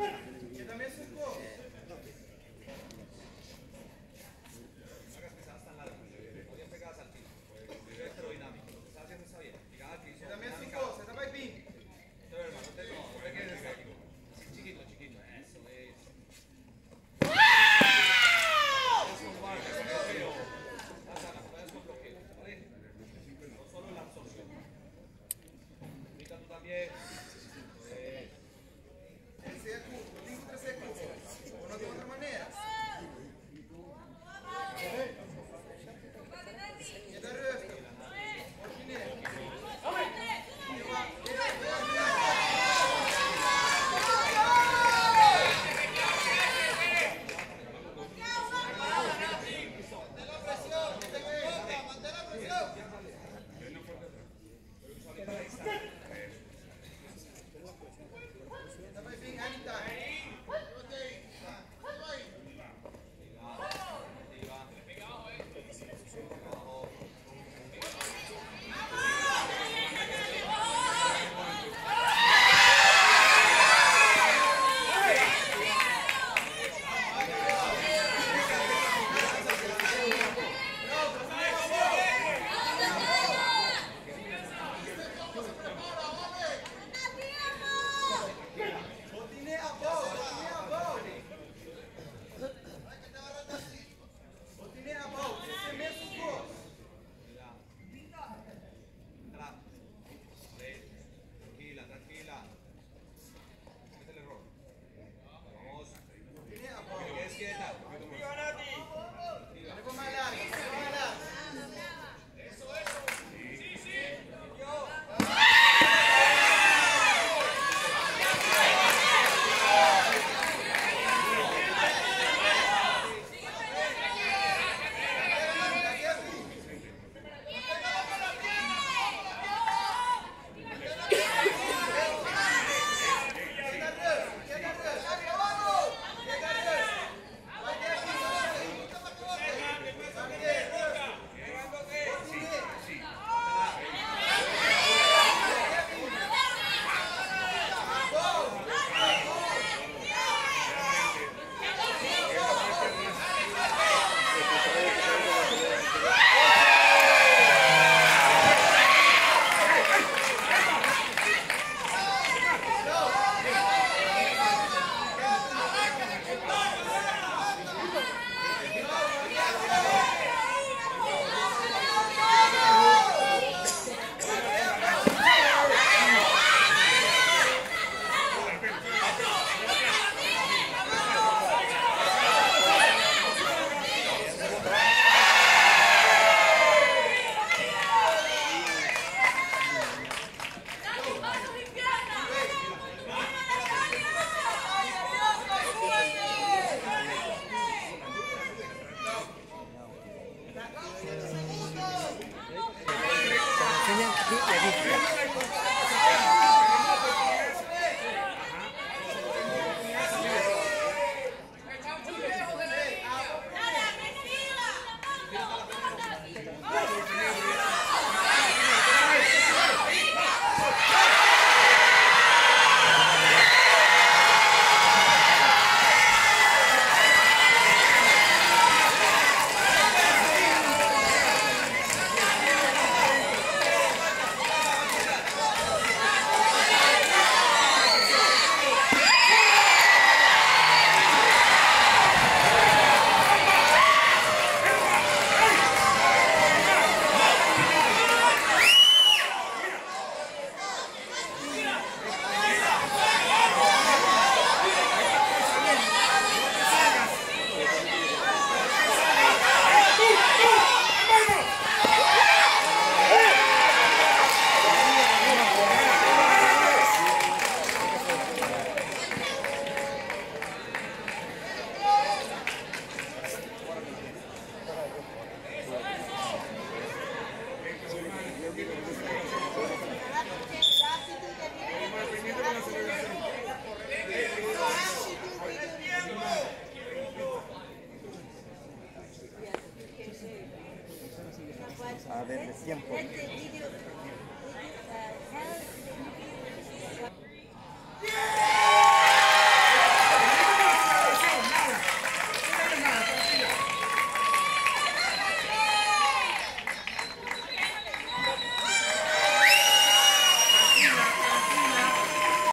Você também sacou. Podías pegadas al piso. Electrodinamico. Estaba haciendo esa bien. Pegadas al piso. Você também sacou. Você tapa el pin. Te veo, hermano. Te tomo. Por que eres aquí. Sí, chiquito, chiquito. Eso es. A ver, el tiempo.